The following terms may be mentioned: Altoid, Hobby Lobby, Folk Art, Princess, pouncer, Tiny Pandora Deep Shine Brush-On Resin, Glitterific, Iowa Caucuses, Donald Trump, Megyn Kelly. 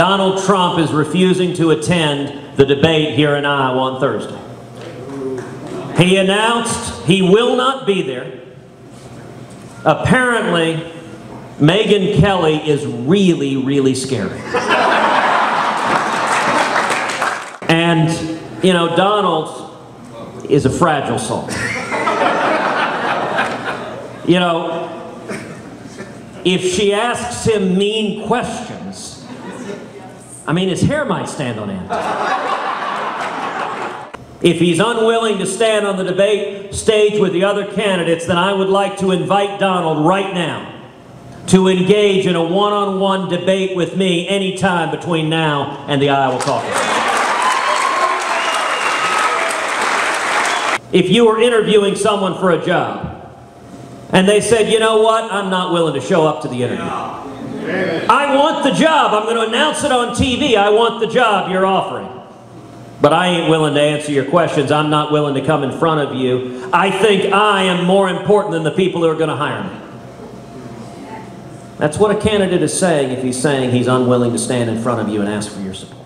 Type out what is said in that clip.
Donald Trump is refusing to attend the debate here in Iowa on Thursday. He announced he will not be there. Apparently, Megyn Kelly is really, really scary. And, you know, Donald is a fragile soul. You know, if she asks him mean questions, I mean, his hair might stand on end. If he's unwilling to stand on the debate stage with the other candidates, then I would like to invite Donald right now to engage in a one-on-one debate with me anytime between now and the Iowa caucus. If you were interviewing someone for a job, and they said, you know what, I'm not willing to show up to the interview. I want the job. I'm going to announce it on TV. I want the job you're offering. But I ain't willing to answer your questions. I'm not willing to come in front of you. I think I am more important than the people who are going to hire me. That's what a candidate is saying if he's saying he's unwilling to stand in front of you and ask for your support.